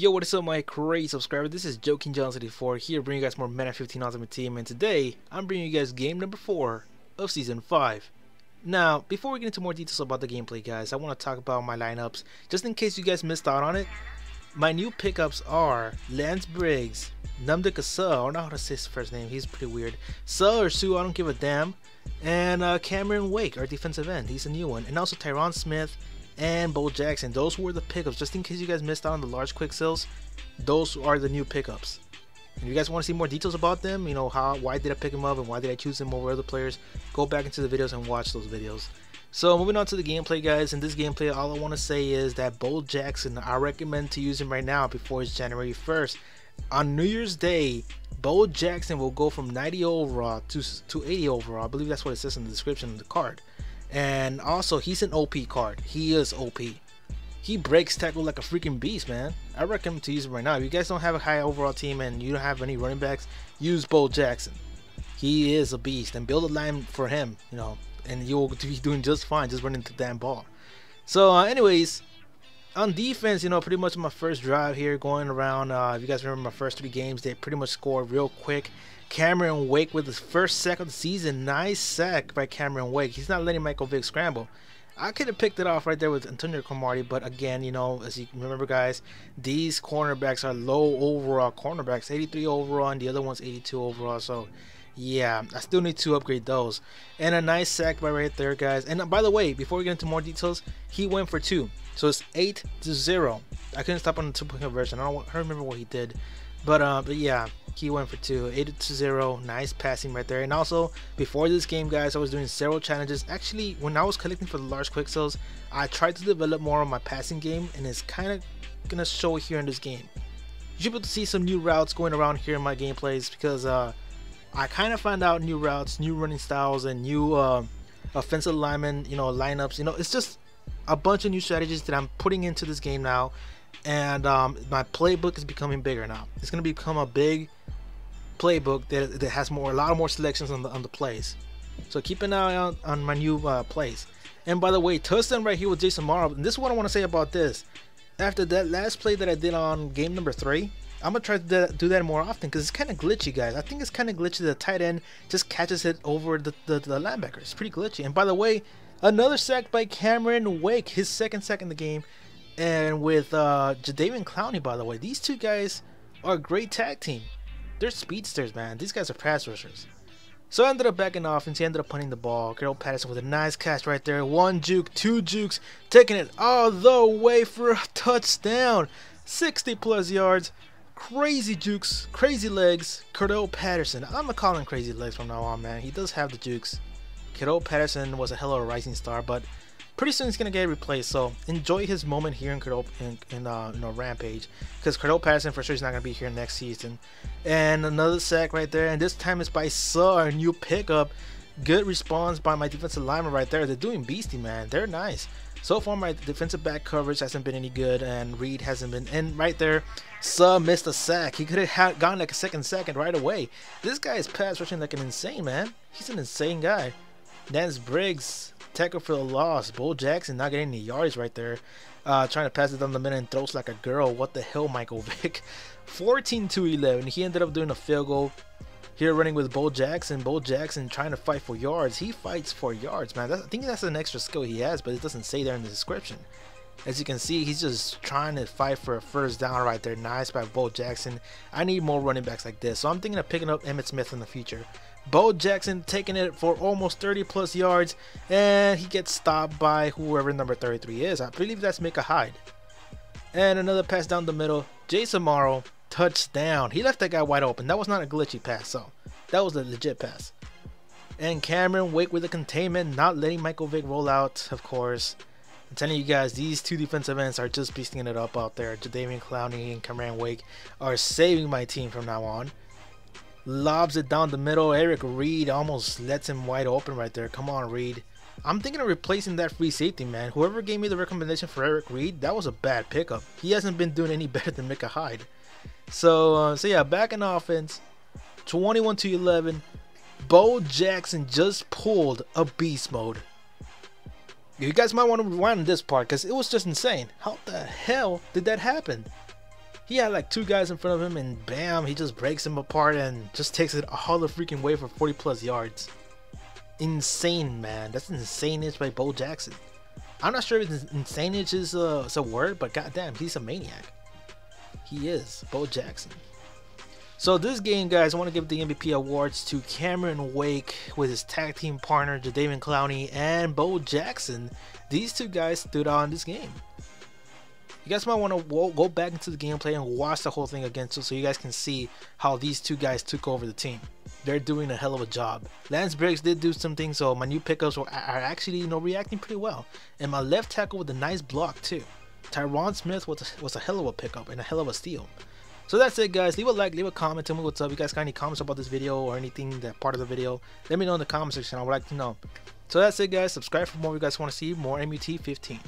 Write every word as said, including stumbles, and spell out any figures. Yo, what is up my crazy subscribers, this is Jokingjohns eighty-four here bringing you guys more Manor fifteen Ultimate Team, and today I'm bringing you guys game number four of season five. Now, before we get into more details about the gameplay guys, I want to talk about my lineups, just in case you guys missed out on it. My new pickups are Lance Briggs, Namdeka Suh, I don't know how to say his first name, he's pretty weird, Suh or Sue, I don't give a damn, and uh, Cameron Wake, our defensive end, he's a new one, and also Tyron Smith, and Bo Jackson. Those were the pickups, just in case you guys missed out on the large quick sales. Those are the new pickups, and if you guys want to see more details about them, you know, how, why did I pick them up and why did I choose them over other players, go back into the videos and watch those videos. So moving on to the gameplay guys, in this gameplay all I want to say is that Bo Jackson, I recommend to use him right now before it's January first. On New Year's Day, Bo Jackson will go from ninety overall to, to eighty overall, I believe that's what it says in the description of the card. And also he's an O P card, he is O P, he breaks tackle like a freaking beast man. I recommend to use him right now. If you guys don't have a high overall team and you don't have any running backs, use Bo Jackson, he is a beast, and build a line for him, you know, and you'll be doing just fine just running the damn ball. So uh, anyways, on defense, you know, pretty much my first drive here going around, uh, if you guys remember my first three games, they pretty much scored real quick. Cameron Wake with his first sack of the season. Nice sack by Cameron Wake. He's not letting Michael Vick scramble. I could have picked it off right there with Antonio Cromartie, but again, you know, as you remember guys, these cornerbacks are low overall cornerbacks, eighty-three overall, and the other one's eighty-two overall, so yeah, I still need to upgrade those. And a nice sack by right there guys. And by the way, before we get into more details, he went for two, so it's eight to zero. I couldn't stop on the two-point conversion, I don't, I don't remember what he did, but uh but yeah, he went for two, eight to zero. Nice passing right there. And also before this game guys, I was doing several challenges. Actually, when I was collecting for the large quick sales, I tried to develop more of my passing game, and it's kind of gonna show here in this game. You should be able to see some new routes going around here in my gameplays, because uh I kind of find out new routes, new running styles, and new uh, offensive linemen, you know, lineups, you know, it's just a bunch of new strategies that I'm putting into this game now. And um, my playbook is becoming bigger now. It's going to become a big playbook that, that has more, a lot more selections on the, on the plays. So keep an eye out on my new uh, plays. And by the way, touchdown right here with Jason Marlowe. And this is what I want to say about this. After that last play that I did on game number three, I'm going to try to do that more often, because it's kind of glitchy guys. I think it's kind of glitchy. The tight end just catches it over the, the, the linebacker. It's pretty glitchy. And by the way, another sack by Cameron Wake, his second sack in the game. And with uh, Jadeveon Clowney, by the way, these two guys are a great tag team. They're speedsters, man. These guys are pass rushers. So I ended up backing off, and she ended up punting the ball. Cordarrelle Patterson with a nice catch right there. One juke, two jukes, taking it all the way for a touchdown. sixty plus yards. Crazy jukes, crazy legs, Cordarrelle Patterson. I'm gonna call him crazy legs from now on, man. He does have the jukes. Cordarrelle Patterson was a hell of a rising star, but pretty soon he's gonna get replaced. So enjoy his moment here in Cordarrelle in, in uh, you know, Rampage, because Cordarrelle Patterson for sure is not gonna be here next season. And another sack right there, and this time it's by Suh, our new pickup. Good response by my defensive lineman right there. They're doing beastie, man. They're nice. So far my defensive back coverage hasn't been any good, and Reid hasn't been, and right there Suh missed a sack. He could have gone like a second second right away. This guy is pass rushing like an insane man. He's an insane guy. Lance Briggs, tackle for the loss. Bo Jackson not getting any yards right there, uh, trying to pass it down the middle and throws like a girl. What the hell, Michael Vick. fourteen to eleven. He ended up doing a field goal here, running with Bo Jackson. Bo Jackson trying to fight for yards. He fights for yards, man. That's, I think that's an extra skill he has, but it doesn't say there in the description. As you can see, he's just trying to fight for a first down right there. Nice by Bo Jackson. I need more running backs like this, so I'm thinking of picking up Emmett Smith in the future. Bo Jackson taking it for almost thirty plus yards, and he gets stopped by whoever number thirty-three is. I believe that's Mika Hyde. And another pass down the middle. Jason Marlowe. Touchdown. He left that guy wide open. That was not a glitchy pass, so that was a legit pass. And Cameron Wake with the containment, not letting Michael Vick roll out, of course. I'm telling you guys, these two defensive ends are just beasting it up out there. Jadeveon Clowney and Cameron Wake are saving my team from now on. Lobs it down the middle. Eric Reid almost lets him wide open right there. Come on, Reid. I'm thinking of replacing that free safety, man. Whoever gave me the recommendation for Eric Reid, that was a bad pickup. He hasn't been doing any better than Micah Hyde. So, uh, so yeah, back in offense, twenty-one to eleven, Bo Jackson just pulled a beast mode. You guys might want to rewind this part, because it was just insane. How the hell did that happen? he had like two guys in front of him, and bam, he just breaks him apart and just takes it all the freaking way for forty plus yards. Insane, man. That's insane-ish by Bo Jackson. I'm not sure if insane-ish is a, is a word, but goddamn, he's a maniac. He is, Bo Jackson. So this game, guys, I want to give the M V P awards to Cameron Wake with his tag team partner Jadeveon Clowney and Bo Jackson. These two guys stood out in this game. You guys might want to go back into the gameplay and watch the whole thing again so, so you guys can see how these two guys took over the team. They're doing a hell of a job. Lance Briggs did do something, so my new pickups were, are actually, you know, reacting pretty well. And my left tackle with a nice block too. Tyron Smith was a, was a hell of a pickup and a hell of a steal. So that's it, guys. Leave a like, leave a comment, tell me what's up. You guys got any comments about this video or anything, that part of the video, let me know in the comment section. I would like to know. So that's it, guys. Subscribe for more if you guys want to see more M U T fifteen.